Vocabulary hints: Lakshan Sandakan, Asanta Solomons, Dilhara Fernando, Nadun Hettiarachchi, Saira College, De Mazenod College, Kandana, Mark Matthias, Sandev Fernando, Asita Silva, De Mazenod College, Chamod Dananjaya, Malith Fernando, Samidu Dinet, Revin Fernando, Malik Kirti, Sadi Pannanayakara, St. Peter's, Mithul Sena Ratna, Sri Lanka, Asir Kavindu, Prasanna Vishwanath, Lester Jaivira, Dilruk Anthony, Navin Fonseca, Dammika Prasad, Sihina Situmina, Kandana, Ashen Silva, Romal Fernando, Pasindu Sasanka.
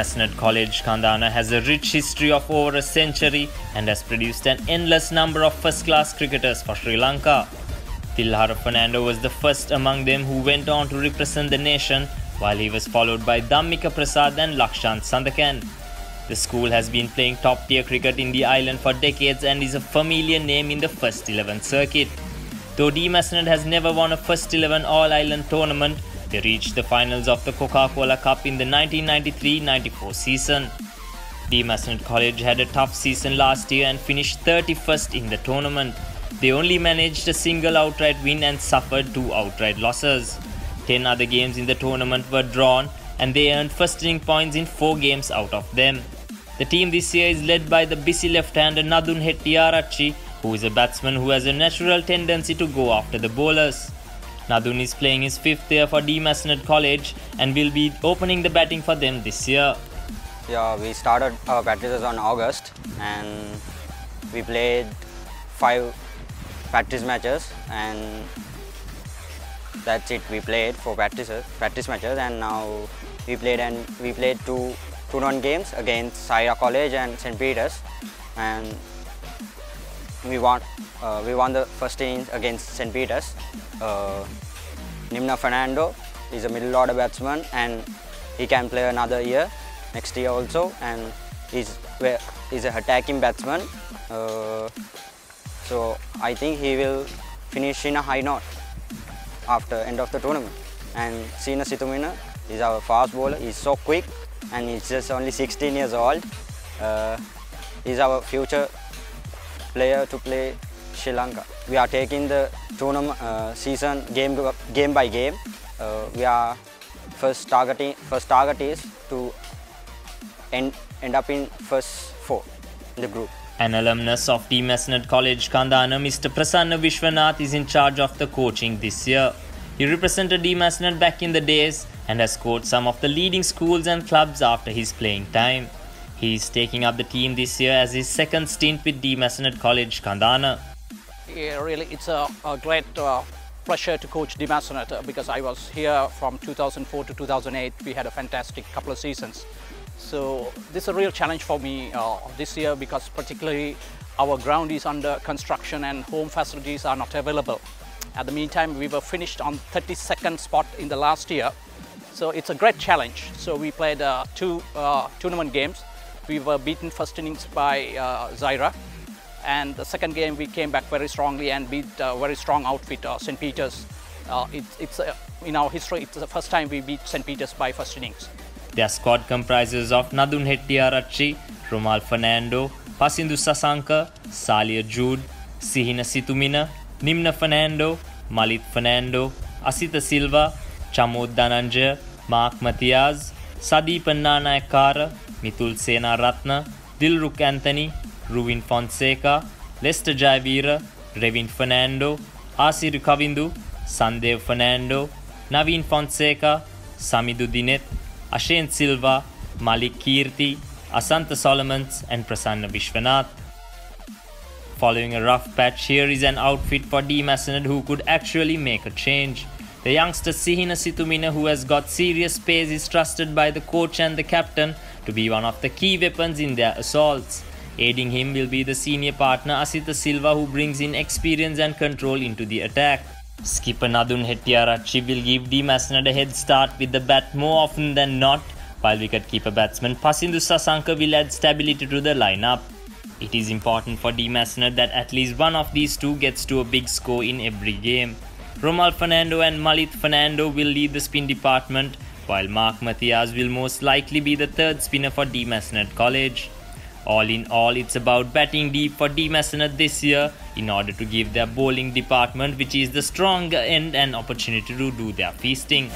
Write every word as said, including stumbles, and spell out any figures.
Mazenod College, Kandana has a rich history of over a century and has produced an endless number of first-class cricketers for Sri Lanka. Dilhara Fernando was the first among them who went on to represent the nation, while he was followed by Dammika Prasad and Lakshan Sandakan. The school has been playing top-tier cricket in the island for decades and is a familiar name in the First Eleven circuit. Though De Mazenod has never won a First Eleven All-Island tournament, they reached the finals of the Coca-Cola Cup in the nineteen ninety-three ninety-four season. De Mazenod College had a tough season last year and finished thirty-first in the tournament. They only managed a single outright win and suffered two outright losses. ten other games in the tournament were drawn, and they earned first-inning points in four games out of them. The team this year is led by the busy left-hander Nadun Hettiarachchi, who is a batsman who has a natural tendency to go after the bowlers. Nadun is playing his fifth year for De Mazenod College and will be opening the batting for them this year. Yeah, we started our practices on August and we played five practice matches, and that's it. We played four practices, practice matches, and now we played and we played two tournament games against Saira College and Saint Peter's, and we won. Uh, we won the first innings against Saint Peter's. Uh, Nimna Fernando is a middle order batsman and he can play another year, next year also, and he's, he's an attacking batsman. Uh, so I think he will finish in a high note after end of the tournament. And Sihina Situmina is our fast bowler. He's so quick and he's just only sixteen years old. Uh, he's our future player to play Sri Lanka. We are taking the tournament uh, season game game by game. Uh, we are first targeting first target is to end end up in first four in the group. An alumnus of De Mazenod College, Kandana, Mister Prasanna Vishwanath is in charge of the coaching this year. He represented De Mazenod back in the days and has coached some of the leading schools and clubs after his playing time. He is taking up the team this year as his second stint with De Mazenod College, Kandana. Yeah, really, it's a, a great uh, pleasure to coach De Mazenod, because I was here from two thousand four to two thousand eight. We had a fantastic couple of seasons. So this is a real challenge for me uh, this year, because particularly our ground is under construction and home facilities are not available. At the meantime, we were finished on thirty-second spot in the last year. So it's a great challenge. So we played uh, two uh, tournament games. We were beaten first innings by uh, Zaira. And the second game we came back very strongly and beat a very strong outfit, uh, Saint Peter's. Uh, it, it's, uh, in our history, it's the first time we beat Saint Peter's by first innings. Their squad comprises of Nadun Hettiarachchi, Romal Fernando, Pasindu Sasanka, Salia Jude, Sihina Situmina, Nimna Fernando, Malith Fernando, Asita Silva, Chamod Dananjaya, Mark Matthias, Sadi Pannanayakara, Mithul Sena Ratna, Dilruk Anthony, Ruvin Fonseca, Lester Jaivira, Revin Fernando, Asir Kavindu, Sandev Fernando, Navin Fonseca, Samidu Dinet, Ashen Silva, Malik Kirti, Asanta Solomons and Prasanna Vishwanath. Following a rough patch, here is an outfit for De Mazenod who could actually make a change. The youngster Sihina Situmina, who has got serious pace, is trusted by the coach and the captain to be one of the key weapons in their assaults. Aiding him will be the senior partner Asita Silva, who brings in experience and control into the attack. Skipper Nadun Hettiarachchi will give De Mazenod a head start with the bat more often than not, while wicketkeeper batsman Pasindu Sasanka will add stability to the lineup. It is important for De Mazenod that at least one of these two gets to a big score in every game. Romal Fernando and Malith Fernando will lead the spin department, while Mark Matthias will most likely be the third spinner for De Mazenod College. All in all, it's about batting deep for De Mazenod this year in order to give their bowling department, which is the stronger end, an opportunity to do their feasting.